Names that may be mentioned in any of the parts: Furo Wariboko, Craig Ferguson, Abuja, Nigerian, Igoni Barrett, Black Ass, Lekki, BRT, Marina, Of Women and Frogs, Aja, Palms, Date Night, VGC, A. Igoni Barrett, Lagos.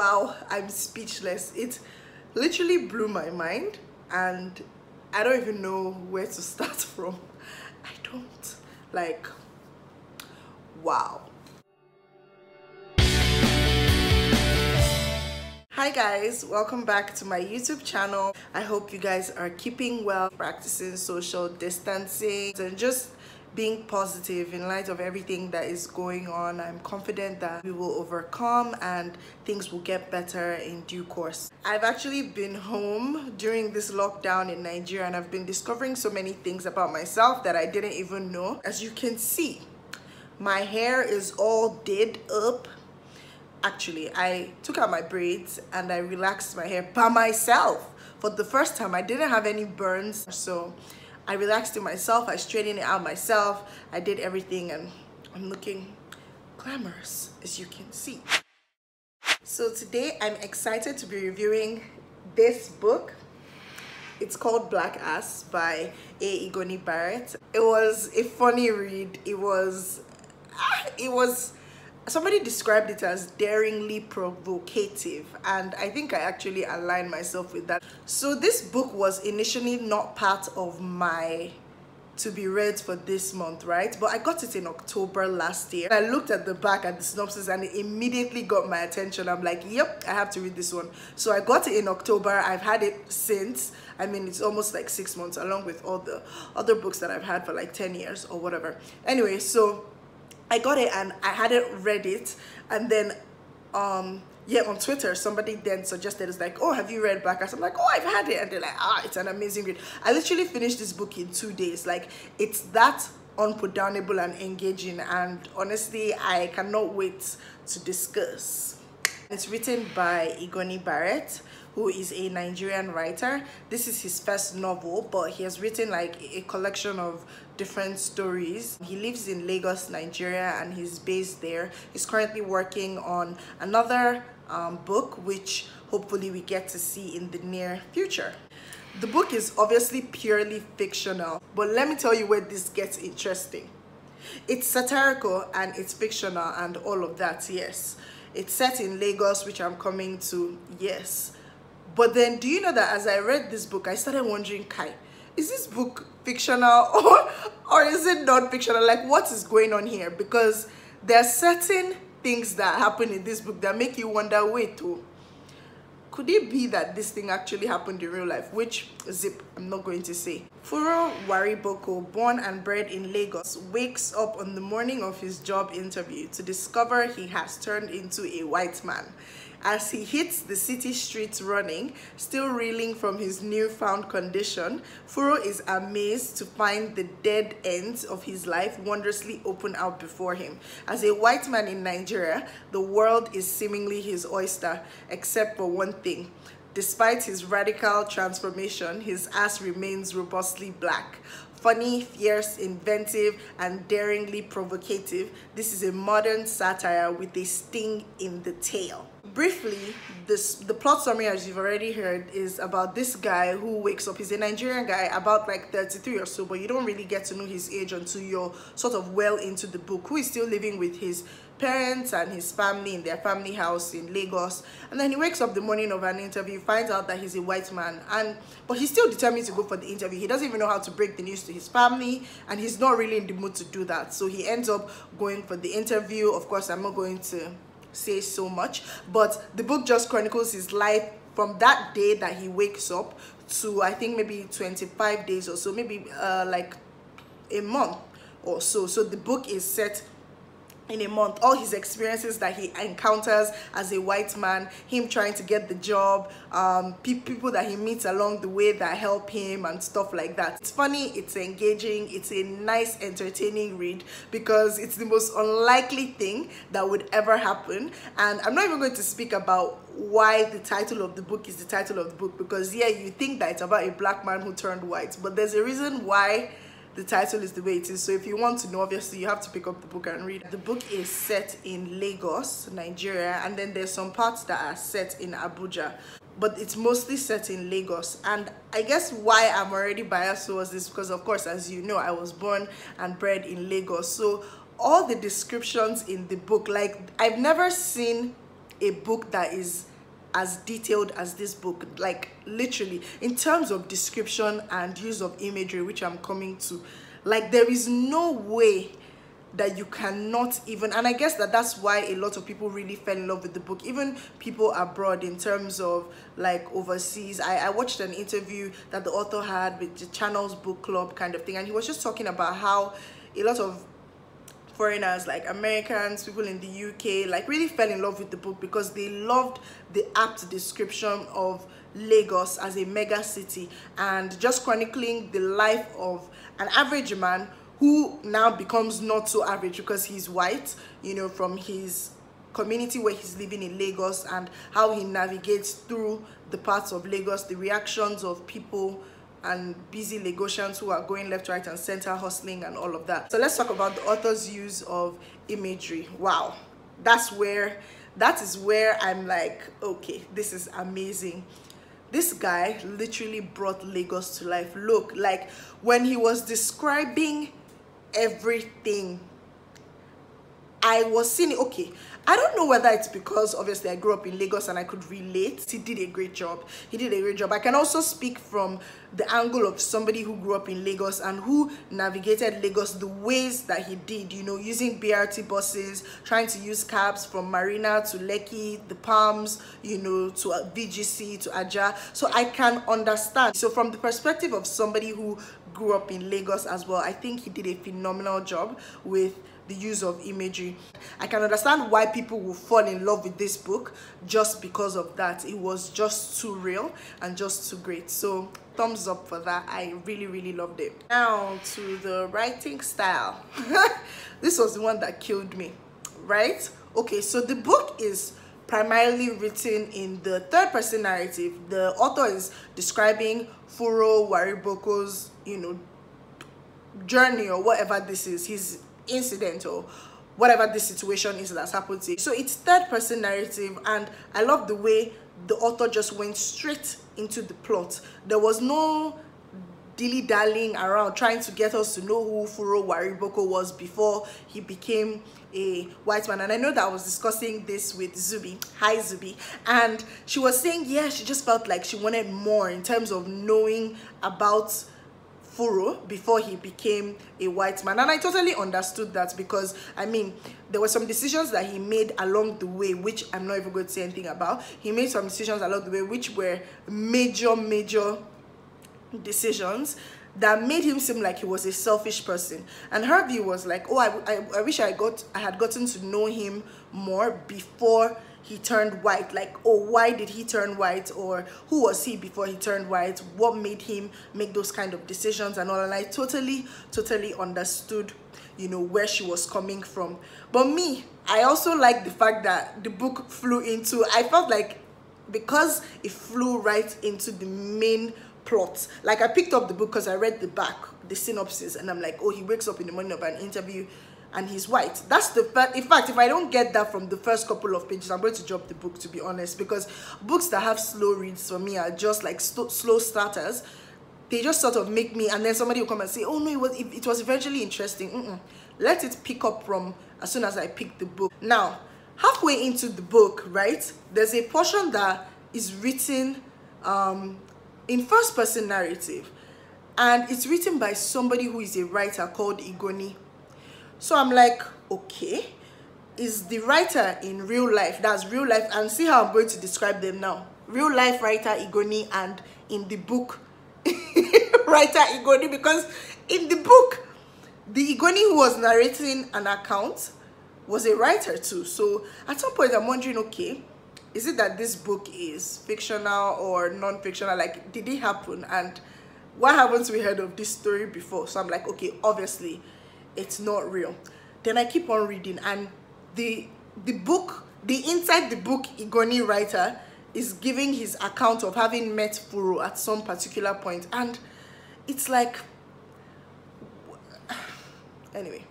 wow, I'm speechless. It literally blew my mind and I don't even know where to start from. I don't, like, wow. Hi guys, welcome back to my YouTube channel. I hope you guys are keeping well, practicing social distancing and just being positive in light of everything that is going on. I'm confident that we will overcome and things will get better in due course. I've actually been home during this lockdown in Nigeria and I've been discovering so many things about myself that I didn't even know. As you can see, my hair is all did up. Actually, I took out my braids and I relaxed my hair by myself for the first time. I didn't have any burns, so I relaxed it myself. I straightened it out myself. I did everything and I'm looking glamorous, as you can see. So today I'm excited to be reviewing this book. It's called Black Ass by Igoni Barrett. It was a funny read. It was somebody described it as daringly provocative, and I think I actually aligned myself with that. So this book was initially not part of my to be read for this month, right? But I got it in October last year. I looked at the back at the synopsis and it immediately got my attention. I'm like, yep, I have to read this one. So I got it in October. I've had it since. I mean, it's almost like 6 months, along with all the other books that I've had for like 10 years or whatever. Anyway, so I got it and I hadn't read it, and then yeah, on Twitter somebody then suggested, it's like, oh, have you read Black Ass? I'm like, oh, I've had it. And they're like, ah, it's an amazing read. I literally finished this book in 2 days. Like, it's that unputdownable and engaging, and honestly I cannot wait to discuss. It's written by Igoni Barrett, who is a Nigerian writer. This is his first novel, but he has written like a collection of different stories. He lives in Lagos, Nigeria, and he's based there. He's currently working on another book, which hopefully we get to see in the near future. The book is obviously purely fictional, but let me tell you where this gets interesting. It's satirical and it's fictional and all of that, yes. It's set in Lagos, which I'm coming to, yes. But then, do you know that as I read this book, I started wondering, Kai, is this book fictional or is it non-fictional? Like, what is going on here? Because there are certain things that happen in this book that make you wonder, wait, too, could it be that this thing actually happened in real life? Which, zip, I'm not going to say. Furo Wariboko, born and bred in Lagos, wakes up on the morning of his job interview to discover he has turned into a white man. As he hits the city streets running, still reeling from his newfound condition, Furo is amazed to find the dead ends of his life wondrously open out before him. As a white man in Nigeria, the world is seemingly his oyster, except for one thing. Despite his radical transformation, his ass remains robustly black. Funny, fierce, inventive, and daringly provocative, this is a modern satire with a sting in the tail. Briefly, the plot summary, as you've already heard, is about this guy who wakes up. He's a Nigerian guy, about like 33 or so, but you don't really get to know his age until you're sort of well into the book, who is still living with his parents and his family in their family house in Lagos. And then he wakes up the morning of an interview, finds out that he's a white man, but he's still determined to go for the interview. He doesn't even know how to break the news to his family, and he's not really in the mood to do that. So he ends up going for the interview. Of course, I'm not going to say so much, but the book just chronicles his life from that day that he wakes up to, I think, maybe 25 days or so, maybe like a month or so. So the book is set in a month, all his experiences that he encounters as a white man, him trying to get the job, people that he meets along the way that help him and stuff like that. It's funny, it's engaging, it's a nice, entertaining read, because it's the most unlikely thing that would ever happen. And I'm not even going to speak about why the title of the book is the title of the book, because yeah, you think that it's about a black man who turned white, but there's a reason why the title is the way it is. So if you want to know, obviously you have to pick up the book and read. The book is set in Lagos, Nigeria, and then there's some parts that are set in Abuja, but it's mostly set in Lagos. And I guess why I'm already biased towards this, because of course, as you know, I was born and bred in Lagos. So all the descriptions in the book, like, I've never seen a book that is as detailed as this book, like literally in terms of description and use of imagery, which I'm coming to. Like, there is no way that you cannot even, and I guess that's why a lot of people really fell in love with the book, even people abroad, in terms of like overseas. I watched an interview that the author had with the Channels Book Club kind of thing, and he was just talking about how a lot of foreigners, like Americans, people in the UK, like really fell in love with the book because they loved the apt description of Lagos as a mega city and just chronicling the life of an average man who now becomes not so average because he's white, you know, from his community where he's living in Lagos, and how he navigates through the parts of Lagos, the reactions of people and busy Lagosians who are going left, right and center, hustling and all of that. So let's talk about the author's use of imagery. Wow, that is where I'm like, okay, this is amazing. This guy literally brought Lagos to life. Look, like when he was describing everything, I was seeing it. Okay, I don't know whether it's because obviously I grew up in Lagos and I could relate. He did a great job. He did a great job. I can also speak from the angle of somebody who grew up in Lagos and who navigated Lagos the ways that he did, you know, using BRT buses, trying to use cabs from Marina to Lekki, the Palms, you know, to VGC, to Aja. So I can understand. So from the perspective of somebody who grew up in Lagos as well, I think he did a phenomenal job with the use of imagery. I can understand why people will fall in love with this book just because of that. It was just too real and just too great. So thumbs up for that. I really, really loved it. Now to the writing style. This was the one that killed me, right? Okay, so the book is primarily written in the third person narrative. The author is describing Furo Wariboko's, you know, journey or whatever this is, his incident or whatever the situation is that's happened to you. So it's third person narrative, and I love the way the author just went straight into the plot. There was no dilly-dallying around trying to get us to know who Furo Wariboko was before he became a white man. And I know that I was discussing this with Zubi. Hi Zubi. And she was saying, yeah, she just felt like she wanted more in terms of knowing about Furo before he became a white man. And I totally understood that, because I mean, there were some decisions that he made along the way, which I'm not even going to say anything about. He made some decisions along the way which were major decisions that made him seem like he was a selfish person. And her view was like, oh, I wish I had gotten to know him more before he turned white. Like, oh, why did he turn white, or who was he before he turned white? What made him make those kind of decisions and all? And I totally understood, you know, where she was coming from. But me, I also like the fact that the book flew into, I felt like because it flew right into the main plot. Like, I picked up the book because I read the back, the synopsis, and I'm like, oh, he wakes up in the morning of an interview and he's white. That's the fact. In fact, if I don't get that from the first couple of pages, I'm going to drop the book, to be honest, because books that have slow reads for me are just like slow starters. They just sort of make me, and then somebody will come and say, oh no, it was eventually interesting. Let it pick up from as soon as I pick the book. Now, halfway into the book, right, there's a portion that is written in first person narrative, and it's written by somebody who is a writer called Igoni. So I'm like, okay, is the writer in real life? That's real life. And see how I'm going to describe them now. Real life writer Igoni, and in the book writer Igoni, because in the book, the Igoni who was narrating an account was a writer too. So at some point I'm wondering, okay, is it that this book is fictional or non-fictional? Like, did it happen? And why haven't we heard of this story before? So I'm like, okay, obviously it's not real. Then I keep on reading, and the inside the book Igoni writer is giving his account of having met Furo at some particular point, and it's like, anyway,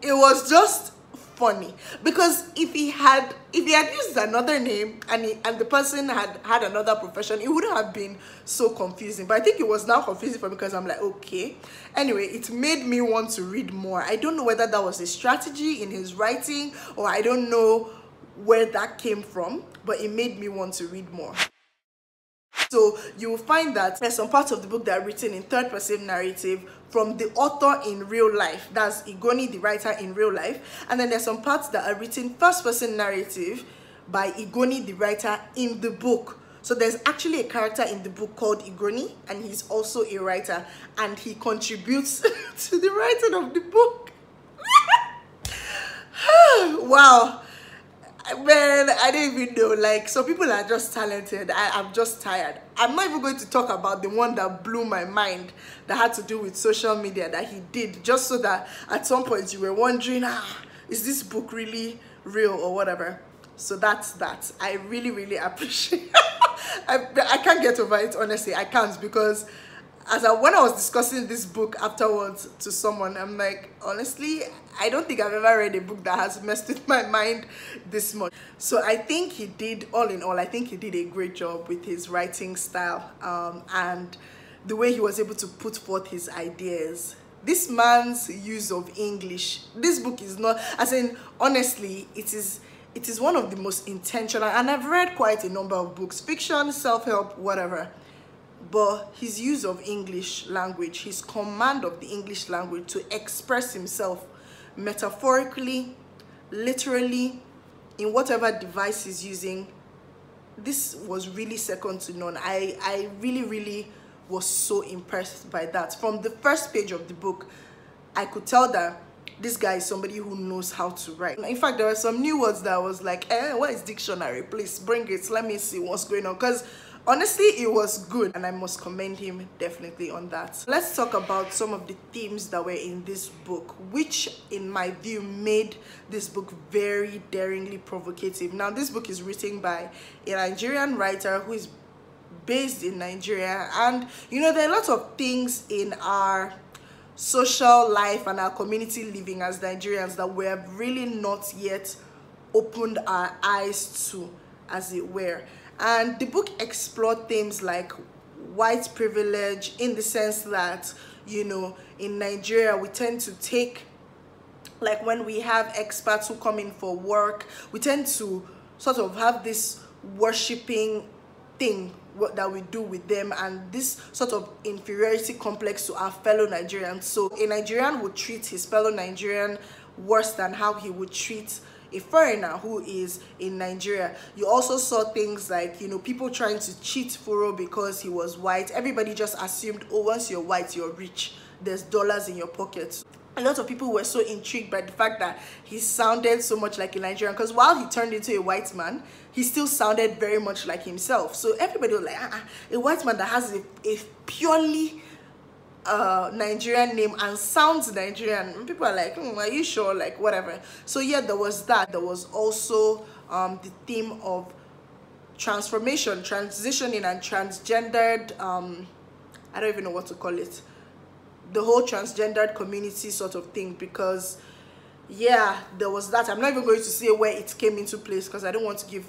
it was just funny, because if he had used another name and the person had another profession, it wouldn't have been so confusing. But I think it was now confusing for me, because I'm like, okay, anyway, it made me want to read more. I don't know whether that was a strategy in his writing, or I don't know where that came from, but it made me want to read more. So you will find that there's some parts of the book that are written in third person narrative from the author in real life. That's Igoni, the writer, in real life. And then there's some parts that are written first person narrative by Igoni, the writer, in the book. So there's actually a character in the book called Igoni, and he's also a writer, and he contributes to the writing of the book. Wow. Man, I don't even know. Like, some people are just talented. I'm just tired. I'm not even going to talk about the one that blew my mind that had to do with social media that he did, just so that at some point you were wondering, is this book really real or whatever? So that's that. I really, really appreciate it. I can't get over it, honestly. I can't, because when I was discussing this book afterwards to someone, I'm like, honestly, I don't think I've ever read a book that has messed with my mind this much. So I think he did, all in all, I think he did a great job with his writing style and the way he was able to put forth his ideas. This man's use of English, this book is not, as in, honestly, it is one of the most intentional, and I've read quite a number of books, fiction, self-help, whatever. But his use of English language, his command of the English language to express himself metaphorically, literally, in whatever device he's using, this was really second to none. I really, really was so impressed by that. From the first page of the book, I could tell that this guy is somebody who knows how to write. In fact, there were some new words that I was like, what is dictionary? Please bring it. Let me see what's going on. Because honestly, it was good, and I must commend him definitely on that. Let's talk about some of the themes that were in this book, which in my view made this book very daringly provocative. Now, this book is written by a Nigerian writer who is based in Nigeria, and you know, there are lots of things in our social life and our community living as Nigerians that we have really not yet opened our eyes to, as it were. And the book explored themes like white privilege, in the sense that, you know, in Nigeria we tend to take, like, when we have expats who come in for work, we tend to sort of have this worshipping thing that we do with them, and this sort of inferiority complex to our fellow Nigerians. So a Nigerian would treat his fellow Nigerian worse than how he would treat a foreigner who is in Nigeria. You also saw things like, you know, people trying to cheat Furo because he was white. Everybody just assumed, oh, once you're white, you're rich. There's dollars in your pockets. A lot of people were so intrigued by the fact that he sounded so much like a Nigerian, because while he turned into a white man, he still sounded very much like himself. So everybody was like, a white man that has a purely Nigerian name and sounds Nigerian. And people are like, are you sure? Like, whatever. So yeah, there was that. There was also the theme of transformation, transitioning, and transgendered, I don't even know what to call it, the whole transgendered community sort of thing, because yeah, there was that. I'm not even going to say where it came into place, because I don't want to give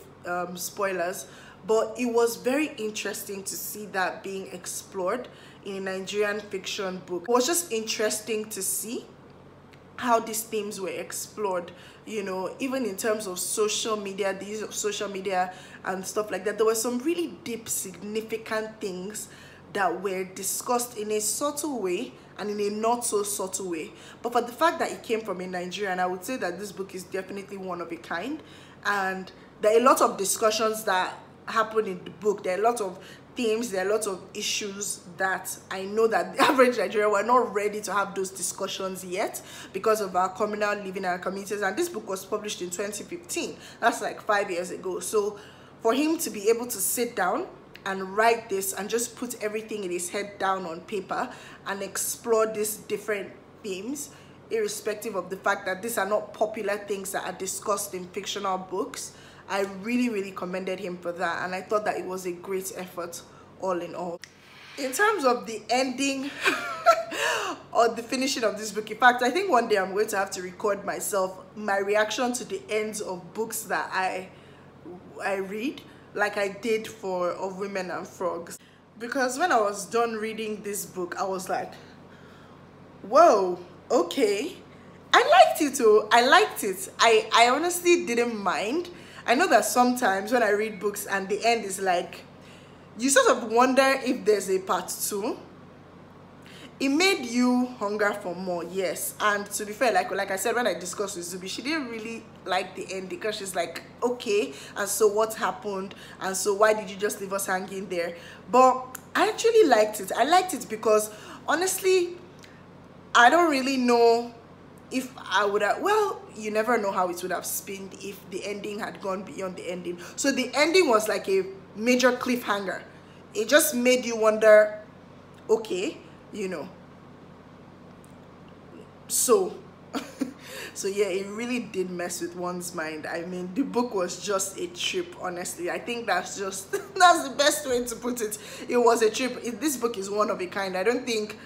spoilers, but it was very interesting to see that being explored in a Nigerian fiction book. It was just interesting to see how these themes were explored, you know, even in terms of social media, the use of social media and stuff like that. There were some really deep, significant things that were discussed in a subtle way and in a not so subtle way. But for the fact that it came from a Nigerian, I would say that this book is definitely one of a kind. And there are a lot of discussions that happen in the book. There are a lot of themes, there are a lot of issues that I know that the average Nigerian were not ready to have those discussions yet, because of our communal living and our communities. And this book was published in 2015. That's like 5 years ago. So for him to be able to sit down and write this and just put everything in his head down on paper and explore these different themes, irrespective of the fact that these are not popular things that are discussed in fictional books, I really, really commended him for that, and I thought that it was a great effort all in all. In terms of the ending or the finishing of this book, in fact, I think one day I'm going to have to record myself, my reaction to the ends of books that I read, like I did for Of Women and Frogs. Because when I was done reading this book, I was like, whoa, okay. I liked it, oh, I liked it. I honestly didn't mind. I know that sometimes when I read books and the end is like, you sort of wonder if there's a part two. It made you hunger for more, yes. And to be fair, like I said, when I discussed with Zubi, she didn't really like the ending, because she's like, okay, and so what happened? And so why did you just leave us hanging there? But I actually liked it. I liked it because, honestly, I don't really know if I would have, well, you never know how it would have spinned if the ending had gone beyond the ending. So the ending was like a major cliffhanger. It just made you wonder, okay, you know, so yeah, it really did mess with one's mind. I mean, the book was just a trip, honestly. I think that's just that's the best way to put it. It was a trip. This book is one of a kind. I don't think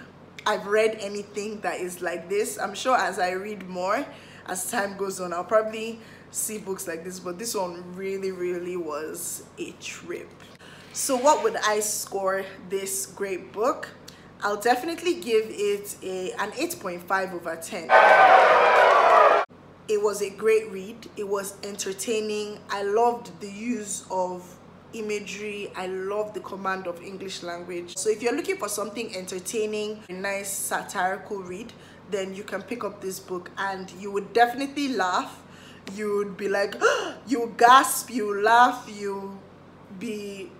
I've read anything that is like this. I'm sure as I read more, as time goes on, I'll probably see books like this, but this one really was a trip. So what would I score this great book? I'll definitely give it an 8.5 over 10. It was a great read. It was entertaining. I loved the use of imagery. I loved the command of English language. So if you're looking for something entertaining, a nice satirical read, then you can pick up this book and you would definitely laugh. You would be like, you gasp, you laugh, you be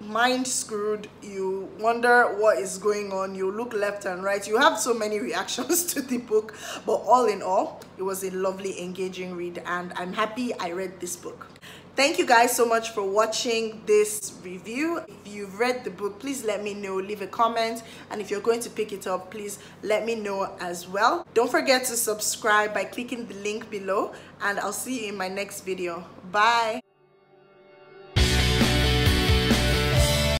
mind screwed, you wonder what is going on, you look left and right, you have so many reactions to the book. But all in all, it was a lovely, engaging read, and I'm happy I read this book. Thank you guys so much for watching this review. If you've read the book, please let me know, leave a comment, and if you're going to pick it up, please let me know as well. Don't forget to subscribe by clicking the link below, and I'll see you in my next video. Bye.